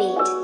feet.